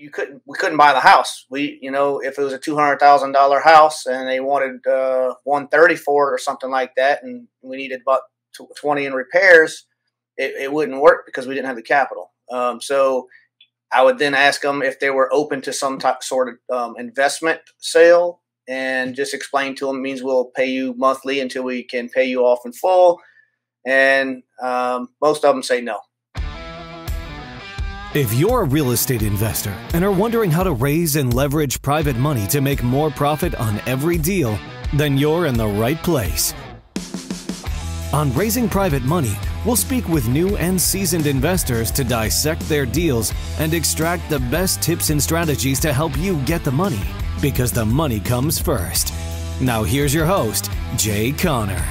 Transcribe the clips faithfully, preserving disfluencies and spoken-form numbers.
you couldn't, we couldn't buy the house. We, you know, if it was a two hundred thousand dollar house and they wanted uh, one thirty for it or something like that, and we needed about twenty in repairs, it, it wouldn't work because we didn't have the capital. Um, so I would then ask them if they were open to some type sort of um, investment sale, and just explain to them, it means we'll pay you monthly until we can pay you off in full. And um, most of them say no. If you're a real estate investor and are wondering how to raise and leverage private money to make more profit on every deal, then you're in the right place. On Raising Private Money, we'll speak with new and seasoned investors to dissect their deals and extract the best tips and strategies to help you get the money, because the money comes first. Now here's your host, Jay Conner.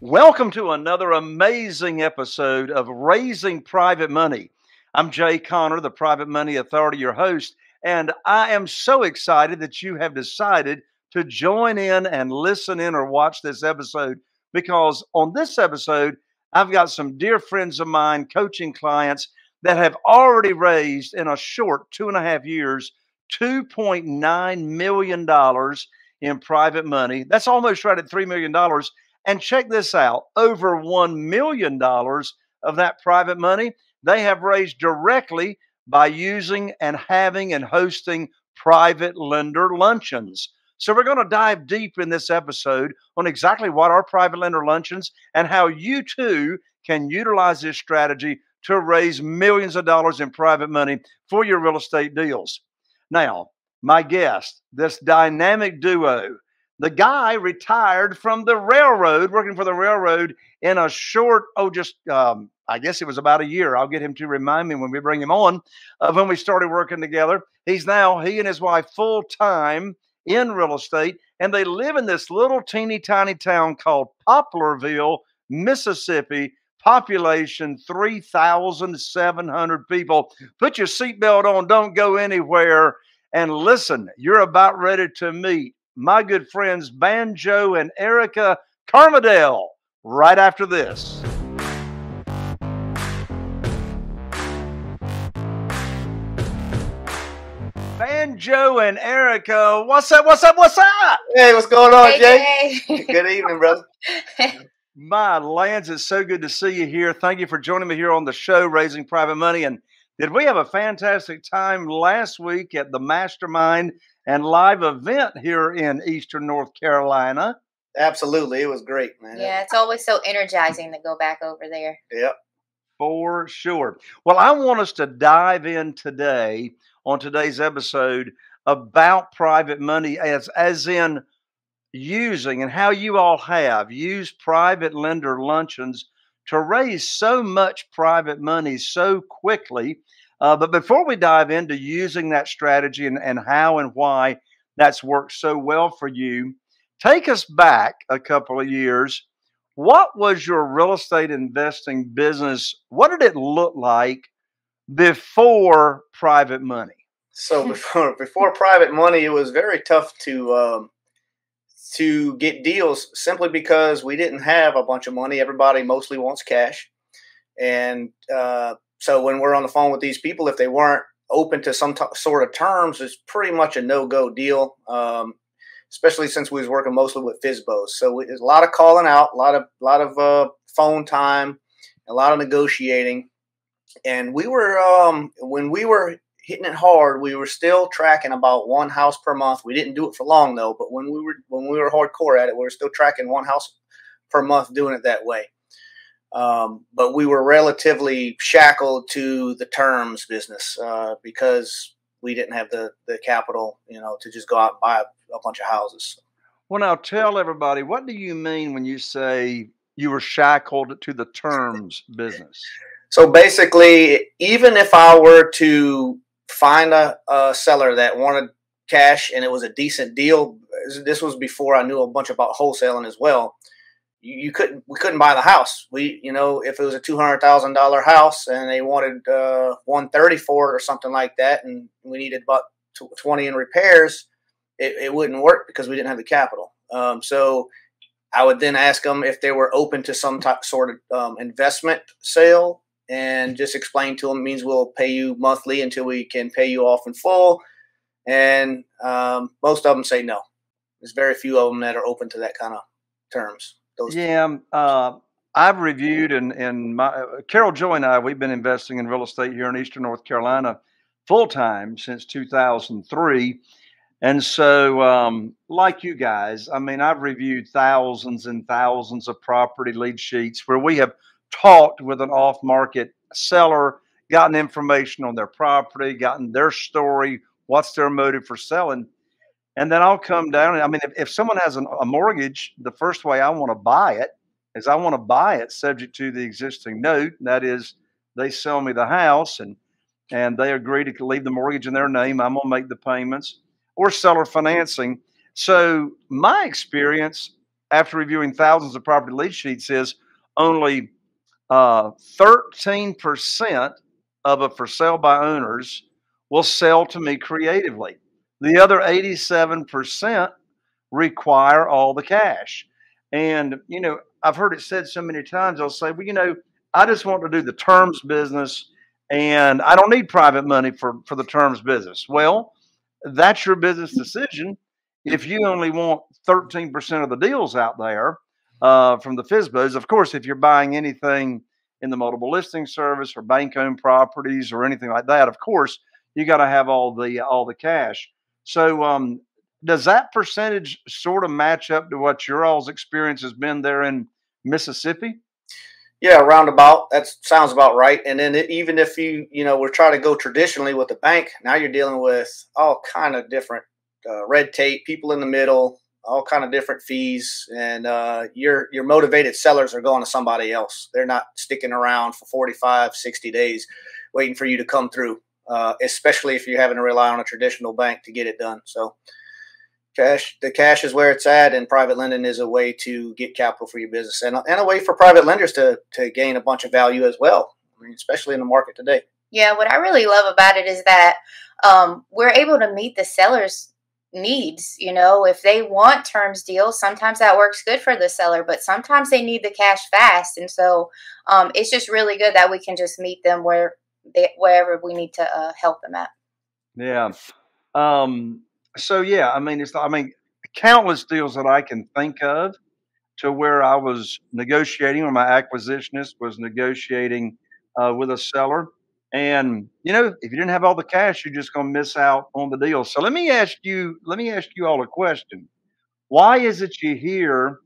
Welcome to another amazing episode of Raising Private Money. I'm Jay Conner, the Private Money Authority, your host, and I am so excited that you have decided to join in and listen in or watch this episode, because on this episode, I've got some dear friends of mine, coaching clients, that have already raised in a short two and a half years, two point nine million dollars in private money. That's almost right at three million dollars. And check this out, over one million dollars of that private money they have raised directly by using and having and hosting private lender luncheons. So we're going to dive deep in this episode on exactly what are private lender luncheons and how you too can utilize this strategy to raise millions of dollars in private money for your real estate deals. Now, my guest, this dynamic duo, the guy retired from the railroad, working for the railroad in a short, oh, just, um, I guess it was about a year. I'll get him to remind me when we bring him on of when we started working together. He's now, he and his wife, full-time in real estate, and they live in this little teeny tiny town called Poplarville, Mississippi, population three thousand seven hundred people. Put your seatbelt on, don't go anywhere, and listen, you're about ready to meet my good friends Banjo and Erica Camardelle right after this. Banjo and Erica, what's up, what's up, what's up? Hey, what's going on, hey, Jay? Jay. Good evening, brother. My lands, it's so good to see you here. Thank you for joining me here on the show, Raising Private Money. And did we have a fantastic time last week at the Mastermind and live event here in Eastern North Carolina? Absolutely. It was great, man. Yeah, it's always so energizing to go back over there. Yep. For sure. Well, I want us to dive in today on today's episode about private money as, as in using and how you all have used private lender luncheons to raise so much private money so quickly. Uh, but before we dive into using that strategy and, and how and why that's worked so well for you, take us back a couple of years. What was your real estate investing business? What did it look like before private money? So before, before private money, it was very tough to um, to get deals simply because we didn't have a bunch of money. Everybody mostly wants cash. And uh so when we're on the phone with these people, if they weren't open to some sort of terms, it's pretty much a no-go deal, um, especially since we was working mostly with F S B Os. So we, there's a lot of calling out, a lot of, lot of uh, phone time, a lot of negotiating. And we were um, when we were hitting it hard, we were still tracking about one house per month. We didn't do it for long, though, but when we were when we were hardcore at it, we were still tracking one house per month doing it that way. Um, but we were relatively shackled to the terms business, uh, because we didn't have the, the capital, you know, to just go out and buy a, a bunch of houses. Well, now tell everybody, what do you mean when you say you were shackled to the terms business? So basically, even if I were to find a, a seller that wanted cash and it was a decent deal, this was before I knew a bunch about wholesaling as well. You couldn't, we couldn't buy the house. We, you know, if it was a two hundred thousand dollar house and they wanted uh, one thirty for it or something like that, and we needed about twenty in repairs, it, it wouldn't work because we didn't have the capital. Um, so I would then ask them if they were open to some type sort of um, investment sale, and just explain to them, it means we'll pay you monthly until we can pay you off in full. And um, most of them say no. There's very few of them that are open to that kind of terms. Those yeah, uh, I've reviewed, and, and my, uh, Carol Joy and I, we've been investing in real estate here in Eastern North Carolina full-time since two thousand three. And so um, like you guys, I mean, I've reviewed thousands and thousands of property lead sheets where we have talked with an off-market seller, gotten information on their property, gotten their story, what's their motive for selling. And then I'll come down. And I mean, if, if someone has an, a mortgage, the first way I want to buy it is I want to buy it subject to the existing note. And that is, they sell me the house and, and they agree to leave the mortgage in their name. I'm going to make the payments, or seller financing. So my experience after reviewing thousands of property lead sheets is only uh, thirteen percent of a for sale by owners will sell to me creatively. The other eighty-seven percent require all the cash. And, you know, I've heard it said so many times, I'll say, well, you know, I just want to do the terms business and I don't need private money for, for the terms business. Well, that's your business decision. If you only want thirteen percent of the deals out there uh, from the F S B Os, of course, if you're buying anything in the multiple listing service or bank-owned properties or anything like that, of course, you got to have all the all the cash. So um, does that percentage sort of match up to what your all's experience has been there in Mississippi? Yeah, roundabout. That sounds about right. And then it, even if you, you know, we're trying to go traditionally with the bank, now you're dealing with all kind of different uh, red tape, people in the middle, all kind of different fees. And uh, your your motivated sellers are going to somebody else. They're not sticking around for forty-five, sixty days waiting for you to come through, uh, especially if you're having to rely on a traditional bank to get it done. So cash, the cash is where it's at, and private lending is a way to get capital for your business, and, and a way for private lenders to, to gain a bunch of value as well, I mean, especially in the market today. Yeah, what I really love about it is that um, we're able to meet the seller's needs. You know, if they want terms deals, sometimes that works good for the seller, but sometimes they need the cash fast. And so um, it's just really good that we can just meet them where they, wherever we need to uh, help them at. Yeah. Um So, yeah, I mean, it's, I mean, countless deals that I can think of to where I was negotiating, or my acquisitionist was negotiating uh, with a seller. And, you know, if you didn't have all the cash, you're just going to miss out on the deal. So let me ask you, let me ask you all a question. Why is it you hear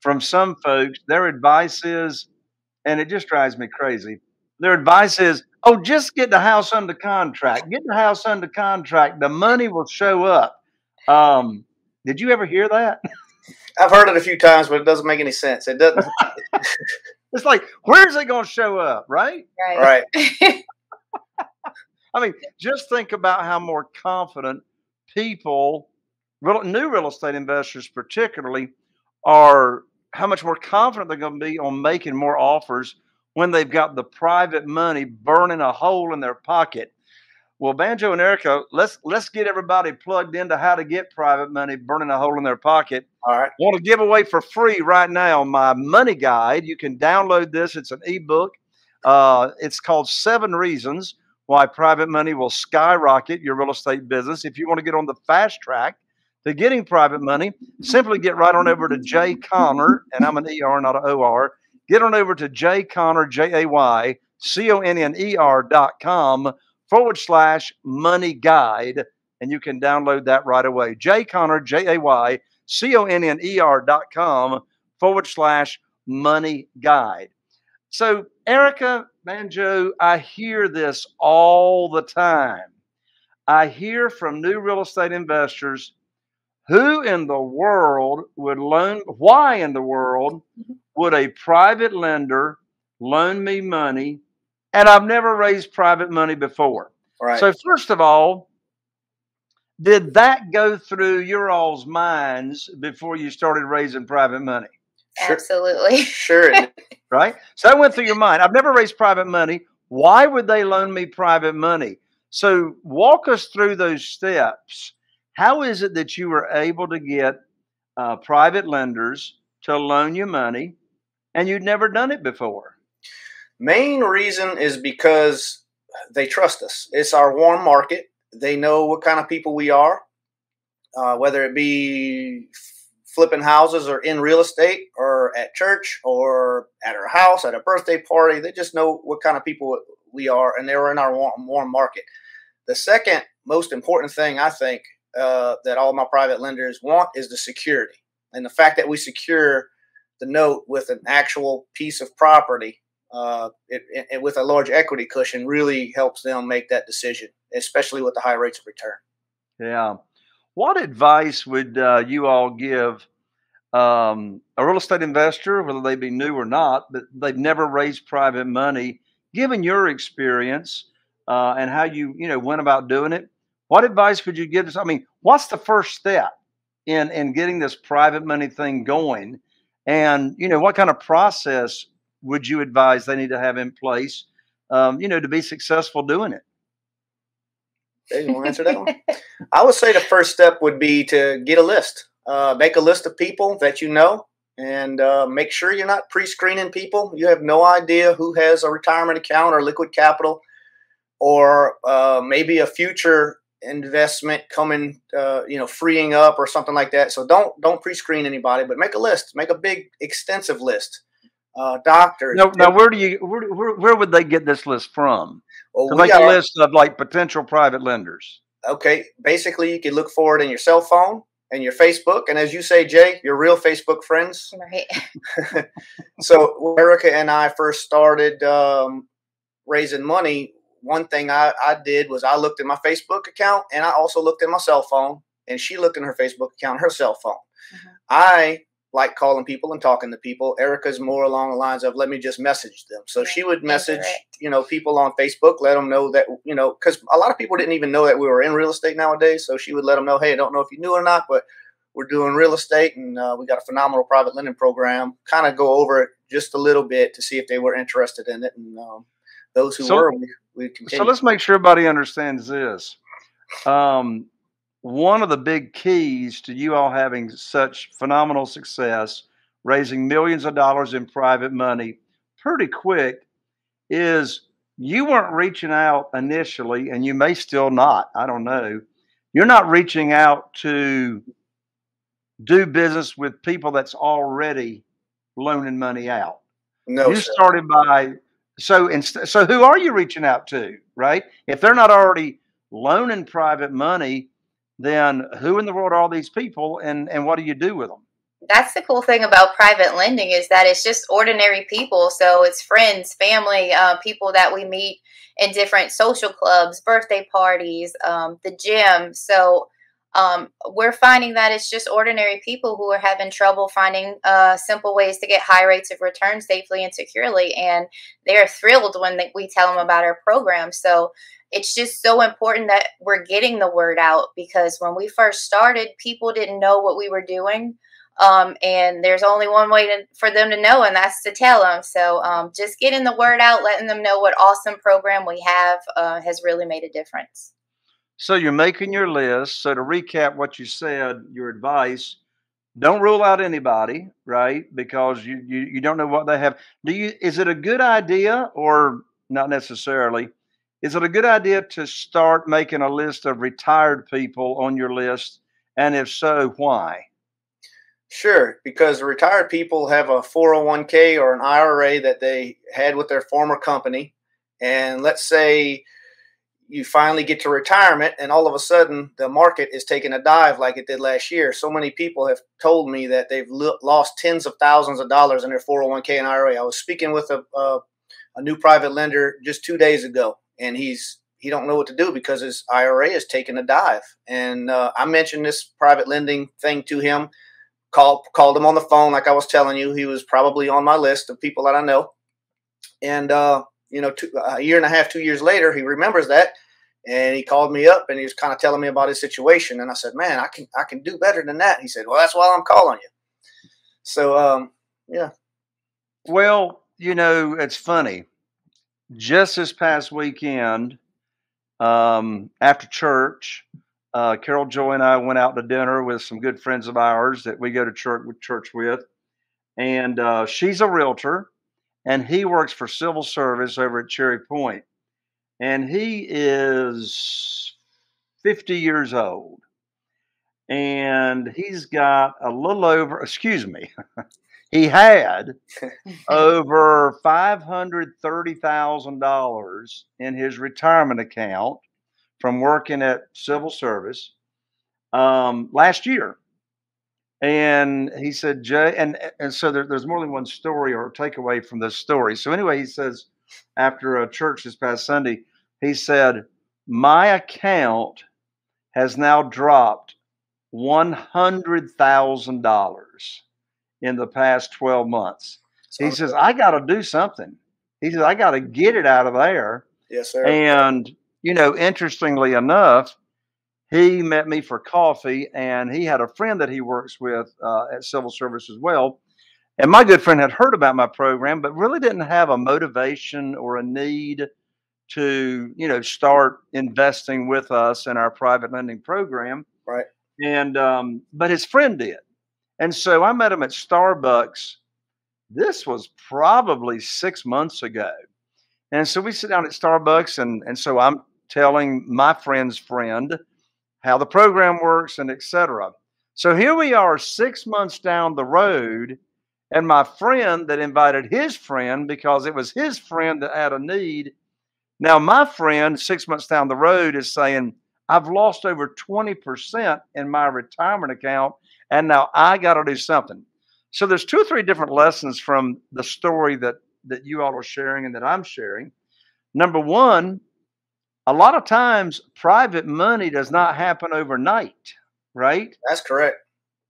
from some folks, their advice is, and it just drives me crazy, their advice is, oh, just get the house under contract. Get the house under contract. The money will show up. Um, did you ever hear that? I've heard it a few times, but it doesn't make any sense. It doesn't. It's like, where is it going to show up, right? Right. Right. I mean, just think about how more confident people, real, new real estate investors particularly, are, how much more confident they're going to be on making more offers when they've got the private money burning a hole in their pocket. Well, Banjo and Erica, let's let's get everybody plugged into how to get private money burning a hole in their pocket. All right. I want to give away for free right now my money guide. You can download this. It's an ebook. Uh, it's called Seven Reasons Why Private Money Will Skyrocket Your Real Estate Business. If you want to get on the fast track to getting private money, simply get right on over to Jay Conner, and I'm an E R, not an O R. Get on over to Jay Conner, J A Y C O N N E R dot com forward slash money guide, and you can download that right away. Jay Conner, J A Y C O N N E R dot com forward slash money guide. So, Erica, Banjo, I hear this all the time. I hear from new real estate investors, who in the world would loan, why in the world would a private lender loan me money? And I've never raised private money before. Right. So first of all, did that go through your all's minds before you started raising private money? Absolutely. Sure. Sure. Right? So that went through your mind. I've never raised private money. Why would they loan me private money? So walk us through those steps. How is it that you were able to get uh, private lenders to loan you money and you'd never done it before? Main reason is because they trust us. It's our warm market. They know what kind of people we are, uh, whether it be flipping houses or in real estate or at church or at our house, at a birthday party. They just know what kind of people we are, and they're in our warm, warm market. The second most important thing I think uh, that all my private lenders want is the security. And the fact that we secure the note with an actual piece of property uh, it, it, with a large equity cushion really helps them make that decision, especially with the high rates of return. Yeah. What advice would uh, you all give um, a real estate investor, whether they be new or not, but they've never raised private money, given your experience uh, and how you, you know, went about doing it? What advice could you give us? I mean, what's the first step in, in getting this private money thing going? And, you know, what kind of process would you advise they need to have in place, um, you know, to be successful doing it? Hey, you want to answer that one? I would say the first step would be to get a list. Uh, make a list of people that you know, and uh, make sure you're not pre-screening people. You have no idea who has a retirement account or liquid capital or uh, maybe a future investment coming, uh, you know, freeing up or something like that. So don't don't pre-screen anybody, but make a list. Make a big, extensive list. Uh, doctors. Now, now, where do you where, where where would they get this list from? Well, to make a list of like potential private lenders. Okay, basically, you can look for it in your cell phone and your Facebook, and as you say, Jay, your real Facebook friends. Right. So Erica and I first started um, raising money. One thing I, I did was I looked at my Facebook account, and I also looked at my cell phone, and she looked in her Facebook account, and her cell phone. Mm-hmm. I like calling people and talking to people. Erica's more along the lines of, let me just message them. So right. She would message, you know, people on Facebook, let them know that, you know, because a lot of people didn't even know that we were in real estate nowadays. So she would let them know, hey, I don't know if you knew or not, but we're doing real estate, and uh, we got a phenomenal private lending program. Kind of go over it just a little bit to see if they were interested in it. And um, those who so, were, we, we continue. So let's make sure everybody understands this. Um, One of the big keys to you all having such phenomenal success, raising millions of dollars in private money pretty quick, is you weren't reaching out initially, and you may still not, I don't know. You're not reaching out to do business with people that's already loaning money out. No, you sir. started by, so, inst so who are you reaching out to, right? If they're not already loaning private money, then who in the world are all these people, and, and what do you do with them? That's the cool thing about private lending, is that it's just ordinary people. So it's friends, family, uh, people that we meet in different social clubs, birthday parties, um, the gym. So um, we're finding that it's just ordinary people who are having trouble finding uh, simple ways to get high rates of return safely and securely. And they're thrilled when they, we tell them about our program. So it's just so important that we're getting the word out, because when we first started, people didn't know what we were doing. Um, and there's only one way to, for them to know, and that's to tell them. So um, just getting the word out, letting them know what awesome program we have uh, has really made a difference. So you're making your list. So to recap what you said, your advice, don't rule out anybody, right? Because you, you, you don't know what they have. Do you? Is it a good idea, or not necessarily? Is it a good idea to start making a list of retired people on your list? And if so, why? Sure, because retired people have a four oh one K or an I R A that they had with their former company. And let's say you finally get to retirement, and all of a sudden the market is taking a dive like it did last year. So many people have told me that they've lost tens of thousands of dollars in their four oh one K and I R A. I was speaking with a, a, a new private lender just two days ago. And he's he don't know what to do because his I R A is taking a dive. And uh, I mentioned this private lending thing to him, called, called him on the phone like I was telling you. He was probably on my list of people that I know. And, uh, you know, two, a year and a half, two years later, he remembers that. And he called me up, and he was kind of telling me about his situation. And I said, man, I can, I can do better than that. He said, well, that's why I'm calling you. So, um, yeah. Well, you know, it's funny. Just this past weekend, um, after church, uh, Carol Joy and I went out to dinner with some good friends of ours that we go to church with. Church with, and uh, she's a realtor, and he works for civil service over at Cherry Point. And he is fifty years old, and he's got a little over, excuse me, he had over five hundred thirty thousand dollars in his retirement account from working at civil service um, last year. And he said, Jay, and, and so there, there's more than one story or takeaway from this story. So anyway, he says, after a church this past Sunday, he said, my account has now dropped one hundred thousand dollars in the past twelve months. So he says, I got to do something. He says, I got to get it out of there. Yes, sir. And, you know, interestingly enough, he met me for coffee, and he had a friend that he works with uh, at civil service as well. And my good friend had heard about my program, but really didn't have a motivation or a need to, you know, start investing with us in our private lending program. Right. And, um, but his friend did. And so I met him at Starbucks. This was probably six months ago. And so we sit down at Starbucks, and, and so I'm telling my friend's friend how the program works, and et cetera. So here we are six months down the road, and my friend that invited his friend, because it was his friend that had a need. Now my friend six months down the road is saying, I've lost over twenty percent in my retirement account, and now I got to do something. So there's two or three different lessons from the story that, that you all are sharing and that I'm sharing. Number one, a lot of times private money does not happen overnight, right? That's correct.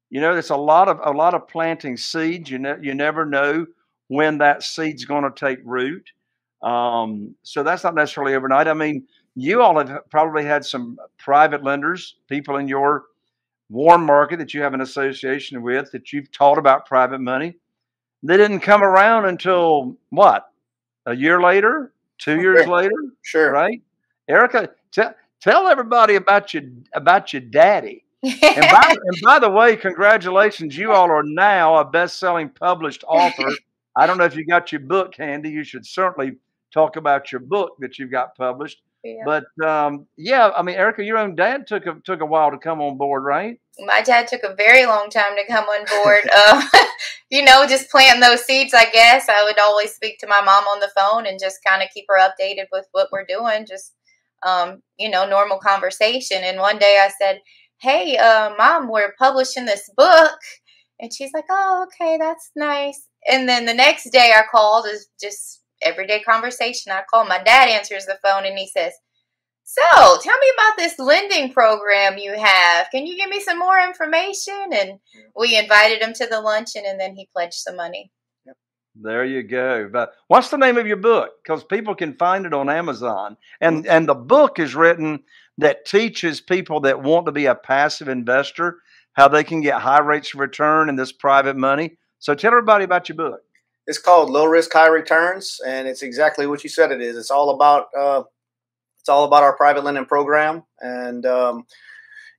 You know, it's a lot of a lot of planting seeds. You know, you never know when that seed's going to take root. Um, so that's not necessarily overnight. I mean, you all have probably had some private lenders, people in your warm market that you have an association with, that you've taught about private money. They didn't come around until what? A year later, two okay. years later, sure, right? Erica, tell everybody about your about your daddy. And by, and by the way, congratulations! You all are now a best-selling published author. I don't know if you got your book handy. You should certainly talk about your book that you've got published. Yeah. But um, yeah, I mean, Erica, your own dad took a, took a while to come on board, right? My dad took a very long time to come on board. uh, you know, just planting those seeds, I guess. I would always speak to my mom on the phone and just kind of keep her updated with what we're doing. Just um, you know, normal conversation. And one day I said, hey, uh, Mom, we're publishing this book. And she's like, oh, okay, that's nice. And then the next day I called, is just everyday conversation. I call, my dad answers the phone, and he says, so tell me about this lending program you have. Can you give me some more information? And we invited him to the luncheon, and then he pledged some money. There you go. But what's the name of your book? Because people can find it on Amazon. And, and the book is written that teaches people that want to be a passive investor how they can get high rates of return in this private money. So tell everybody about your book. It's called Low Risk, High Returns, and it's exactly what you said it is. It's all about uh, it's all about our private lending program, and um,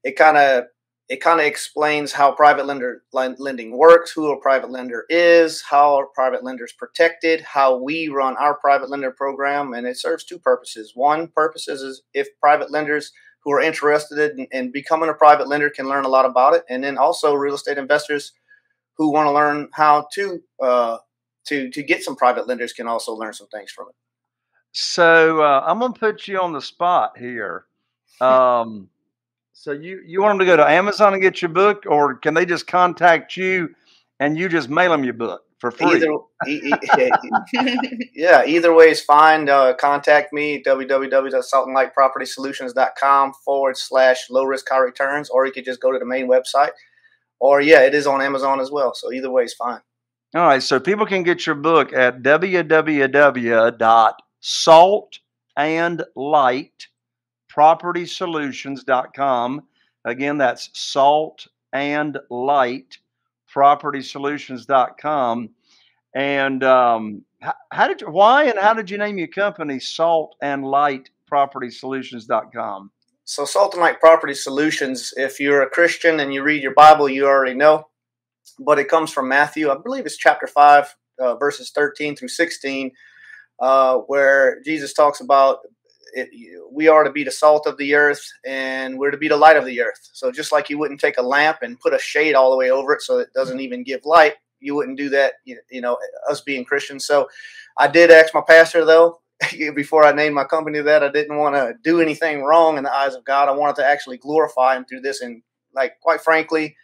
it kind of It kind of explains how private lender lending works, who a private lender is, how our private lender is protected, how we run our private lender program, and it serves two purposes. One purpose is if private lenders who are interested in, in becoming a private lender can learn a lot about it, and then also real estate investors who want to learn how to uh, to to get some private lenders can also learn some things from it. So uh, I'm going to put you on the spot here. Um, So you, you want them to go to Amazon and get your book, or can they just contact you and you just mail them your book for free? Either, e e yeah, either way is fine. Uh, contact me at w w w dot salt and light property solutions dot com forward slash low risk high returns, or you could just go to the main website. Or, yeah, it is on Amazon as well. So either way is fine. All right. So people can get your book at w w w dot salt and light property solutions dot com. Again, that's Salt and Light Property Solutions dot com. And um, how, how did you, why and how did you name your company Salt and Light Property Solutions dot com? So Salt and Light Property Solutions, if you're a Christian and you read your Bible, you already know, but it comes from Matthew. I believe it's chapter five, uh, verses thirteen through sixteen, uh, where Jesus talks about it, we are to be the salt of the earth and we're to be the light of the earth. So just like you wouldn't take a lamp and put a shade all the way over it so it doesn't even give light, you wouldn't do that, you know, us being Christians. So I did ask my pastor, though, before I named my company that I didn't want to do anything wrong in the eyes of God. I wanted to actually glorify him through this. And, like, quite frankly,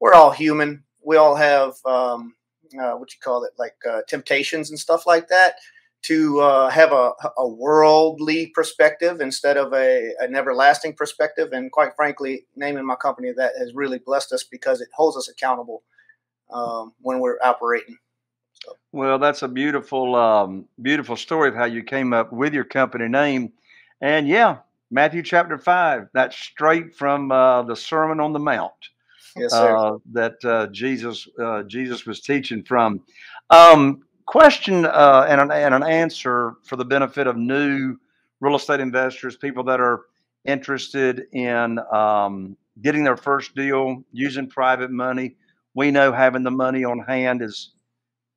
we're all human. We all have, um, uh, what you call it, like uh, temptations and stuff like that, to uh, have a, a worldly perspective instead of a, an everlasting perspective. And quite frankly, naming my company that has really blessed us because it holds us accountable um, when we're operating. So. Well, that's a beautiful, um, beautiful story of how you came up with your company name. And yeah, Matthew chapter five, that's straight from uh, the Sermon on the Mount. Yes, sir. Uh, that uh, Jesus, uh, Jesus was teaching from. Um, question uh, and, an, and an answer for the benefit of new real estate investors, people that are interested in um, getting their first deal, using private money. We know having the money on hand is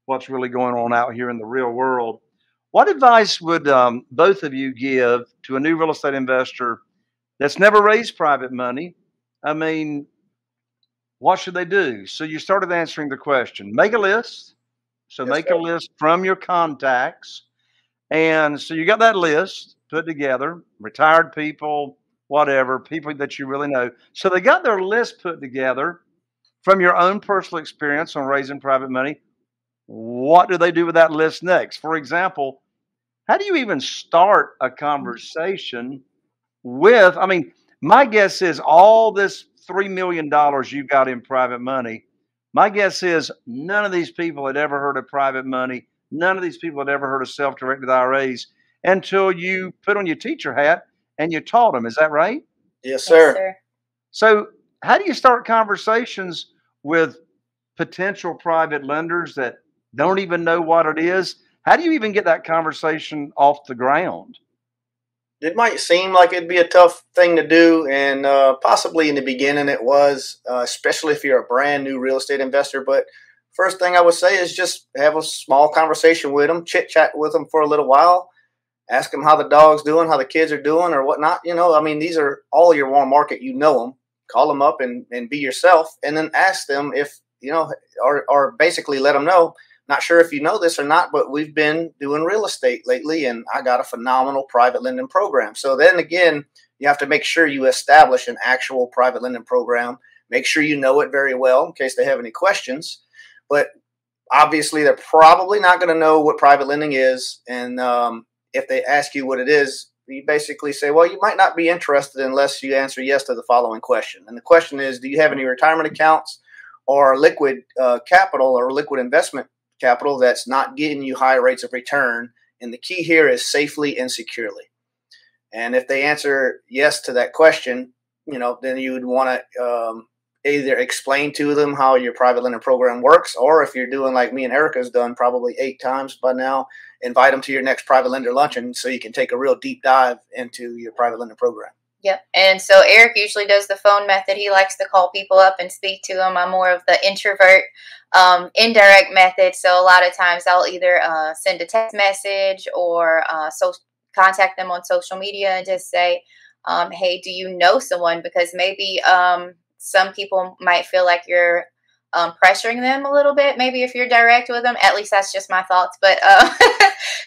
what's really going on out here in the real world. What advice would um, both of you give to a new real estate investor that's never raised private money? I mean, what should they do? So you started answering the question. Make a list. So yes, make sir. a list from your contacts. And so you got that list put together, retired people, whatever, people that you really know. So they got their list put together from your own personal experience on raising private money. What do they do with that list next? For example, how do you even start a conversation with, I mean, my guess is all this three million dollars you got in private money, my guess is none of these people had ever heard of private money. None of these people had ever heard of self-directed I R As until you put on your teacher hat and you taught them. Is that right? Yes, sir. Yes, sir. So how do you start conversations with potential private lenders that don't even know what it is? How do you even get that conversation off the ground? It might seem like it'd be a tough thing to do, and uh, possibly in the beginning it was, uh, especially if you're a brand new real estate investor. But first thing I would say is just have a small conversation with them, chit-chat with them for a little while, ask them how the dog's doing, how the kids are doing, or whatnot. You know, I mean, these are all your warm market. You know them. Call them up and, and be yourself, and then ask them if, you know, or, or basically let them know, not sure if you know this or not, but we've been doing real estate lately, and I got a phenomenal private lending program. So then again, you have to make sure you establish an actual private lending program. Make sure you know it very well in case they have any questions. But obviously, they're probably not going to know what private lending is. And um, if they ask you what it is, you basically say, well, you might not be interested unless you answer yes to the following question. And the question is, do you have any retirement accounts or liquid uh, capital or liquid investment capital that's not getting you high rates of return? And the key here is safely and securely. And if they answer yes to that question, you know, then you would want to um, either explain to them how your private lending program works, or if you're doing like me and Erica's done probably eight times by now, invite them to your next private lender luncheon so you can take a real deep dive into your private lending program. Yep. And so Eric usually does the phone method. He likes to call people up and speak to them. I'm more of the introvert, um, indirect method. So a lot of times I'll either uh, send a text message or uh, so contact them on social media and just say, um, hey, do you know someone? Because maybe um, some people might feel like you're um, pressuring them a little bit. Maybe if you're direct with them, at least that's just my thoughts. But uh,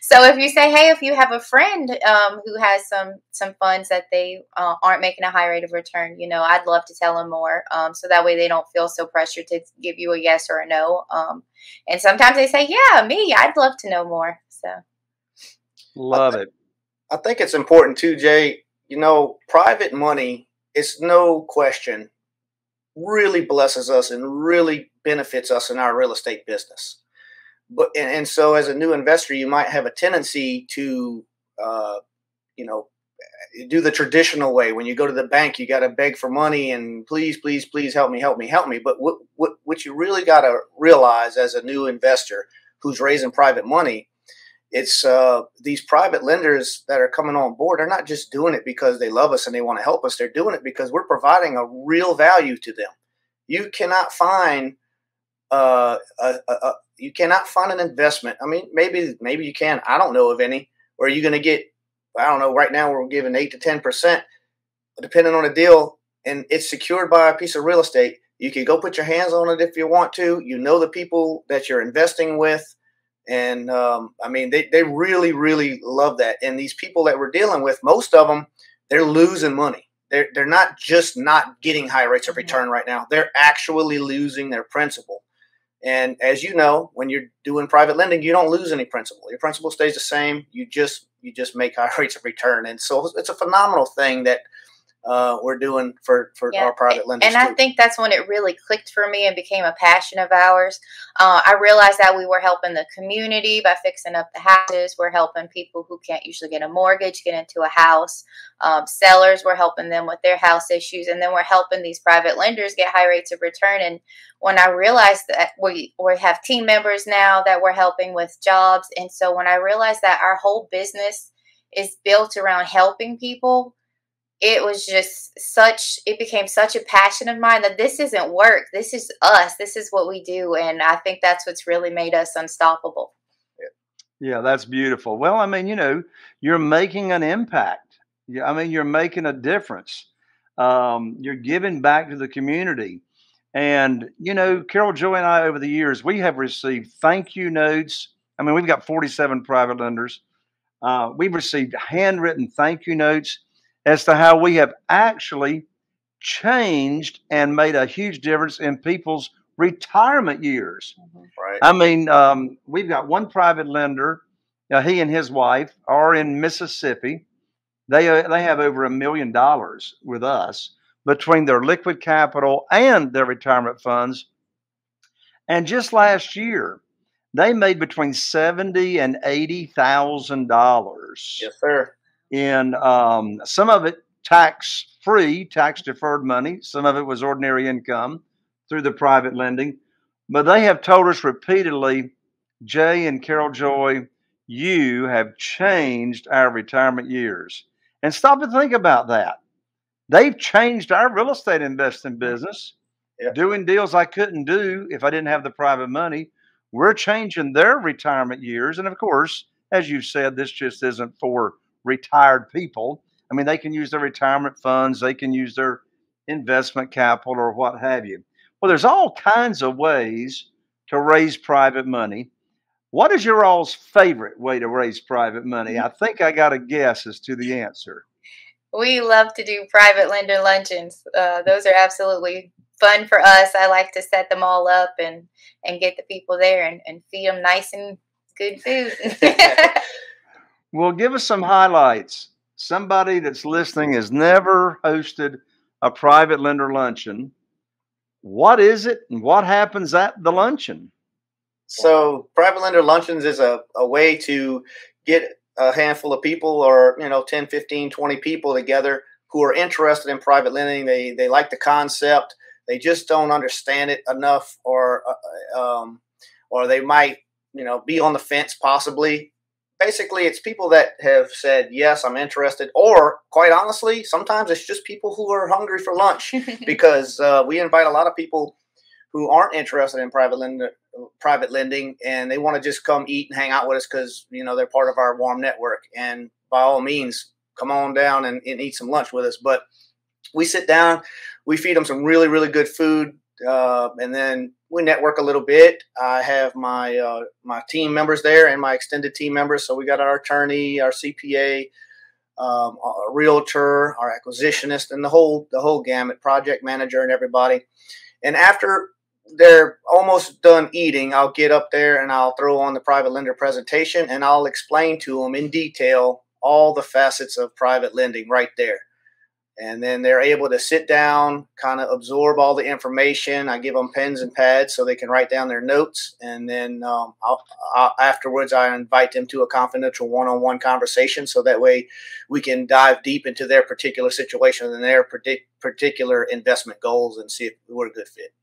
so if you say, hey, if you have a friend um, who has some some funds that they uh, aren't making a high rate of return, you know, I'd love to tell them more. Um, so that way they don't feel so pressured to give you a yes or a no. Um, and sometimes they say, yeah, me, I'd love to know more. So love I it. I think it's important too, Jay. You know, private money, it's no question, really blesses us and really benefits us in our real estate business. But and, and so as a new investor, you might have a tendency to, uh, you know, do the traditional way. When you go to the bank, you got to beg for money and please, please, please help me, help me, help me. But what, what, what you really got to realize as a new investor who's raising private money, it's uh, these private lenders that are coming on board are not just doing it because they love us and they want to help us. They're doing it because we're providing a real value to them. You cannot find uh, a, a, you cannot find an investment. I mean, maybe maybe you can. I don't know of any where you're going to get, I don't know, right now we're giving eight to ten percent depending on a deal, and it's secured by a piece of real estate. You can go put your hands on it if you want to. You know the people that you're investing with. And, um, I mean, they, they really, really love that. And these people that we're dealing with, most of them, they're losing money. They're, they're not just not getting high rates of return right now. They're actually losing their principal. And as you know, when you're doing private lending, you don't lose any principal. Your principal stays the same. You just you just make high rates of return. And so it's a phenomenal thing that uh, we're doing for, for yeah. our private lenders. And I too. think that's when it really clicked for me and became a passion of ours. Uh, I realized that we were helping the community by fixing up the houses. We're helping people who can't usually get a mortgage get into a house. Um, sellers, we're helping them with their house issues. And then we're helping these private lenders get high rates of return. And when I realized that we, we have team members now that we're helping with jobs. And so when I realized that our whole business is built around helping people, it was just such, it became such a passion of mine that this isn't work. This is us. This is what we do. And I think that's what's really made us unstoppable. Yeah, that's beautiful. Well, I mean, you know, you're making an impact. I mean, you're making a difference. Um, you're giving back to the community. And, you know, Carol, Joy, and I, over the years, we have received thank you notes. I mean, we've got forty-seven private lenders. Uh, we've received handwritten thank you notes as to how we have actually changed and made a huge difference in people's retirement years. Mm-hmm. Right. I mean, um, we've got one private lender. Now, he and his wife are in Mississippi. They, uh, they have over a million dollars with us between their liquid capital and their retirement funds. And just last year, they made between seventy thousand dollars and eighty thousand dollars. Yes, sir. In um, some of it tax-free, tax-deferred money. Some of it was ordinary income through the private lending. But they have told us repeatedly, Jay and Carol Joy, you have changed our retirement years. And stop and think about that. They've changed our real estate investing business, yeah. doing deals I couldn't do if I didn't have the private money. We're changing their retirement years. And, of course, as you said, this just isn't for retired people. I mean, they can use their retirement funds. They can use their investment capital or what have you. Well, there's all kinds of ways to raise private money. What is your all's favorite way to raise private money? I think I got a guess as to the answer. We love to do private lender luncheons. Uh, those are absolutely fun for us. I like to set them all up and, and get the people there and, and feed them nice and good food. Well, give us some highlights. Somebody that's listening has never hosted a private lender luncheon. What is it and what happens at the luncheon? So private lender luncheons is a, a way to get a handful of people or, you know, ten, fifteen, twenty people together who are interested in private lending. They, they like the concept. They just don't understand it enough, or, um, or they might, you know, be on the fence possibly. Basically, it's people that have said, yes, I'm interested, or quite honestly, sometimes it's just people who are hungry for lunch because uh, we invite a lot of people who aren't interested in private, lend private lending, and they want to just come eat and hang out with us because, you know, they're part of our warm network. And by all means, come on down and, and eat some lunch with us. But we sit down, we feed them some really, really good food, uh, and then we network a little bit. I have my uh, my team members there and my extended team members. So we got our attorney, our C P A, um, our realtor, our acquisitionist, and the whole the whole gamut, project manager and everybody. And after they're almost done eating, I'll get up there and I'll throw on the private lender presentation and I'll explain to them in detail all the facets of private lending right there. And then they're able to sit down, kind of absorb all the information. I give them pens and pads so they can write down their notes. And then um, I'll, I'll, afterwards, I invite them to a confidential one-on-one conversation so that way we can dive deep into their particular situation and their predict, particular investment goals and see if we're a good fit.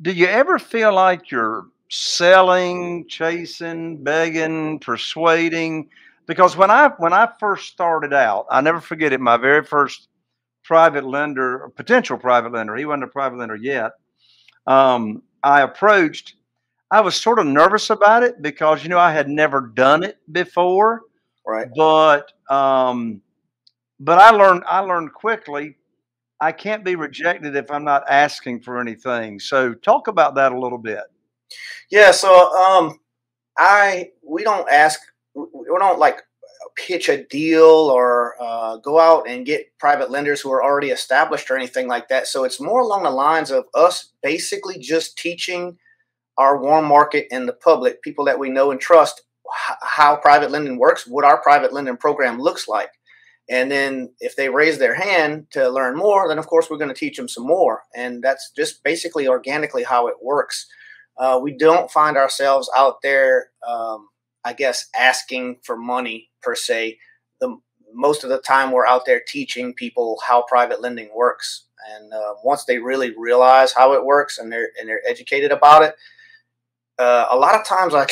Do you ever feel like you're selling, chasing, begging, persuading? Because when I when I first started out, I never forget it. My very first private lender, or potential private lender, he wasn't a private lender yet. Um, I approached. I was sort of nervous about it because, you know, I had never done it before. Right. But, um, but I learned, I learned quickly, I can't be rejected if I'm not asking for anything. So talk about that a little bit. Yeah. So, um, I, we don't ask, we don't like pitch a deal or, uh, go out and get private lenders who are already established or anything like that. So it's more along the lines of us basically just teaching our warm market and the public, people that we know and trust, how private lending works, what our private lending program looks like. And then if they raise their hand to learn more, then of course we're going to teach them some more. And that's just basically organically how it works. Uh, we don't find ourselves out there, um, I guess, asking for money per se. The, most of the time we're out there teaching people how private lending works. And uh, once they really realize how it works and they're, and they're educated about it, uh, a lot of times I,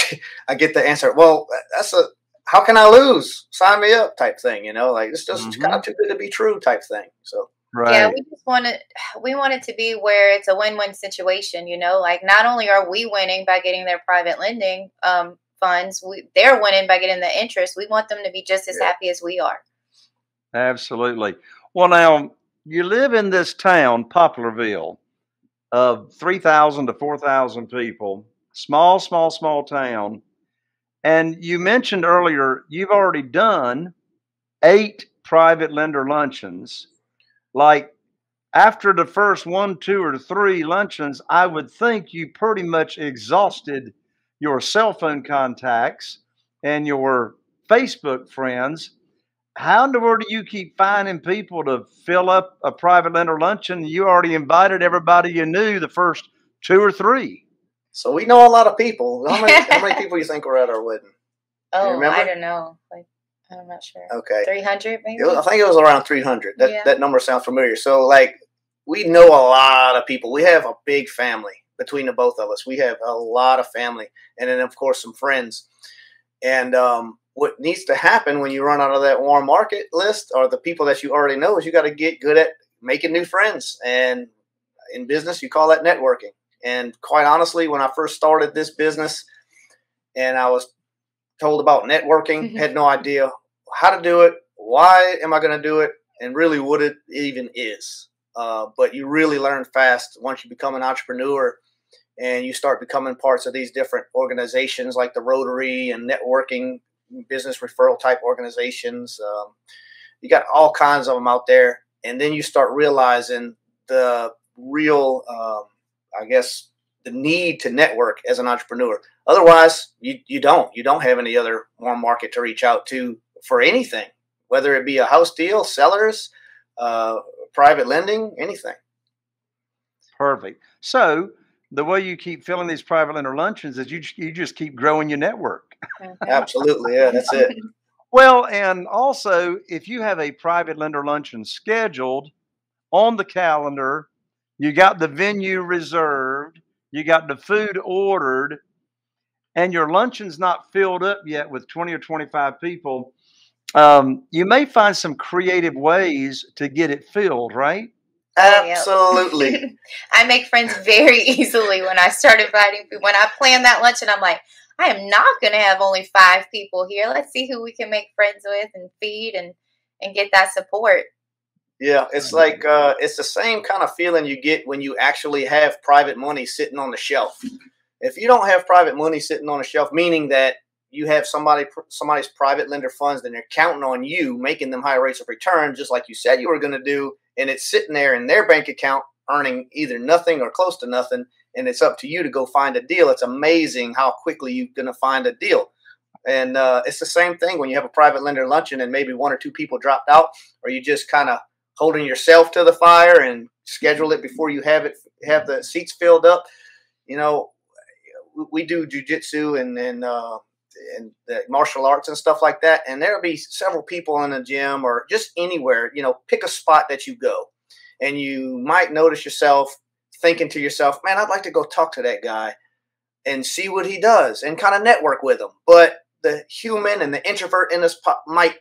I get the answer, well, that's a, how can I lose? Sign me up type thing, you know, like it's just mm-hmm. kind of too good to be true type thing. So, right. Yeah, we just want it, we want it to be where it's a win-win situation, you know, like not only are we winning by getting their private lending um, funds, we, they're winning by getting the interest. We want them to be just as yeah. happy as we are. Absolutely. Well, now you live in this town, Poplarville, of three thousand to four thousand people, small, small, small town. And you mentioned earlier, you've already done eight private lender luncheons. Like after the first one, two or three luncheons, I would think you pretty much exhausted your cell phone contacts and your Facebook friends. How in the world do you keep finding people to fill up a private lender luncheon? You already invited everybody you knew the first two or three. So we know a lot of people. How many, how many people you think were at our wedding? Oh, I don't know. Like, I'm not sure. Okay. three hundred maybe? Was, I think it was around three hundred. That, yeah. that number sounds familiar. So, like, we know a lot of people. We have a big family between the both of us. We have a lot of family. And then, of course, some friends. And um, what needs to happen when you run out of that warm market list or the people that you already know is you got to get good at making new friends. And in business, you call that networking. And quite honestly, when I first started this business and I was told about networking, mm-hmm. had no idea how to do it, why am I going to do it, and really what it even is. Uh, but you really learn fast once you become an entrepreneur and you start becoming parts of these different organizations like the Rotary and networking, business referral type organizations. Um, you got all kinds of them out there. And then you start realizing the real um, – I guess, the need to network as an entrepreneur. Otherwise, you, you don't. You don't have any other warm market to reach out to for anything, whether it be a house deal, sellers, uh, private lending, anything. Perfect. So the way you keep filling these private lender luncheons is you, you just keep growing your network. Absolutely. Yeah, that's it. Well, and also, if you have a private lender luncheon scheduled on the calendar, you got the venue reserved, you got the food ordered, and your luncheon's not filled up yet with twenty or twenty-five people, um, you may find some creative ways to get it filled, right? Absolutely. I make friends very easily when I start inviting people. When I plan that luncheon, I'm like, I am not going to have only five people here. Let's see who we can make friends with and feed and, and get that support. Yeah, it's like uh, it's the same kind of feeling you get when you actually have private money sitting on the shelf. If you don't have private money sitting on the shelf, meaning that you have somebody somebody's private lender funds, then they're counting on you making them high rates of return, just like you said you were going to do, and it's sitting there in their bank account earning either nothing or close to nothing, and it's up to you to go find a deal. It's amazing how quickly you're going to find a deal. And uh, it's the same thing when you have a private lender luncheon and maybe one or two people dropped out, or you just kind of holding yourself to the fire and schedule it before you have it, have the seats filled up. You know, we do jujitsu and, and, uh, and the martial arts and stuff like that. And there'll be several people in a gym or just anywhere, you know, pick a spot that you go and you might notice yourself thinking to yourself, man, I'd like to go talk to that guy and see what he does and kind of network with him. But the human and the introvert in us might,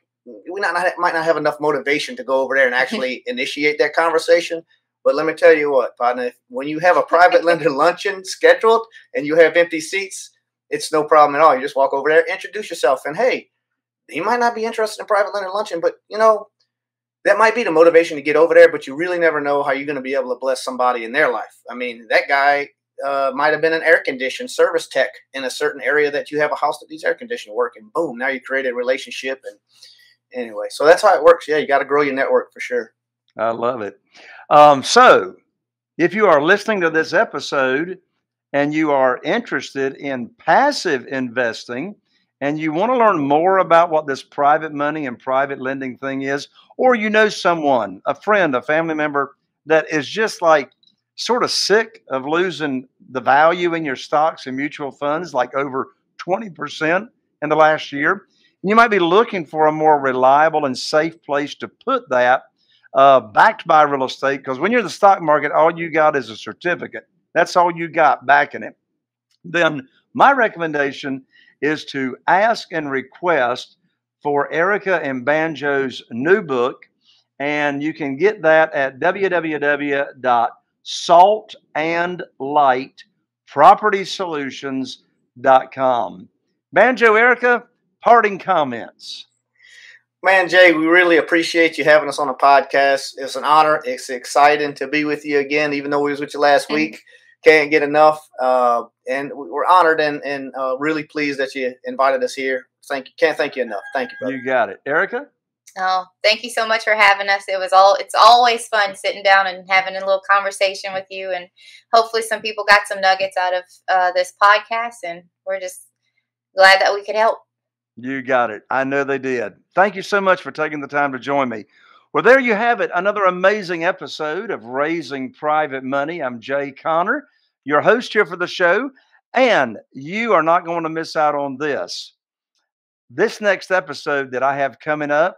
we not, might not have enough motivation to go over there and actually initiate that conversation. But let me tell you what, partner, when you have a private lender luncheon scheduled and you have empty seats, it's no problem at all. You just walk over there, introduce yourself, and hey, you might not be interested in private lender luncheon, but you know, that might be the motivation to get over there, but you really never know how you're going to be able to bless somebody in their life. I mean, that guy uh, might have been an air-conditioned service tech in a certain area that you have a house that needs air-conditioned work, and boom, now you create a relationship. And anyway, so that's how it works. Yeah, you got to grow your network for sure. I love it. Um, so if you are listening to this episode and you are interested in passive investing, and you want to learn more about what this private money and private lending thing is, or you know someone, a friend, a family member that is just like sort of sick of losing the value in your stocks and mutual funds, like over twenty percent in the last year, and you might be looking for a more reliable and safe place to put that uh, backed by real estate, because when you're in the stock market, all you got is a certificate. That's all you got backing it. Then my recommendation is to ask and request for Erica and Banjo's new book. And you can get that at w w w dot salt and light property solutions dot com. Banjo, Erica, parting comments. Man, Jay, we really appreciate you having us on the podcast. It's an honor. It's exciting to be with you again, even though we was with you last week. Can't get enough, uh, and we're honored and, and uh, really pleased that you invited us here. Thank you. Can't thank you enough. Thank you, brother. You got it. Erica? Oh, thank you so much for having us. It was all. It's always fun sitting down and having a little conversation with you, and hopefully some people got some nuggets out of uh, this podcast, and we're just glad that we could help. You got it. I know they did. Thank you so much for taking the time to join me. Well, there you have it. Another amazing episode of Raising Private Money. I'm Jay Conner, your host here for the show, and you are not going to miss out on this. This next episode that I have coming up,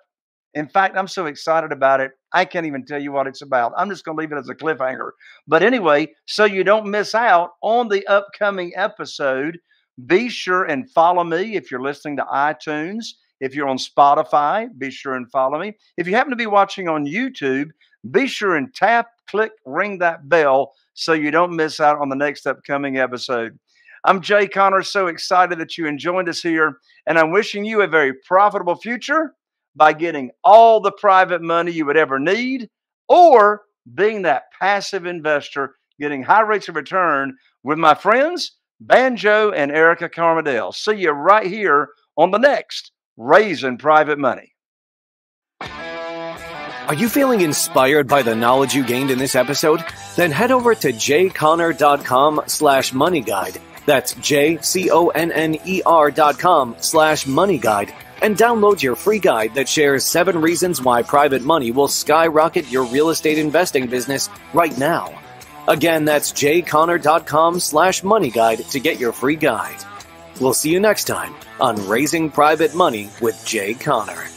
in fact, I'm so excited about it, I can't even tell you what it's about. I'm just going to leave it as a cliffhanger. But anyway, so you don't miss out on the upcoming episode, be sure and follow me if you're listening to iTunes. If you're on Spotify, be sure and follow me. If you happen to be watching on YouTube, be sure and tap, click, ring that bell so you don't miss out on the next upcoming episode. I'm Jay Conner, so excited that you joined us here, and I'm wishing you a very profitable future by getting all the private money you would ever need, or being that passive investor, getting high rates of return with my friends, Banjo and Erica Camardelle. See you right here on the next Raising Private Money. Are you feeling inspired by the knowledge you gained in this episode? Then head over to jay conner dot com slash money guide. That's j c o n n e r dot com slash money guide and download your free guide that shares seven reasons why private money will skyrocket your real estate investing business right now. Again, that's jay conner dot com slash money guide to get your free guide. We'll see you next time on Raising Private Money with Jay Conner.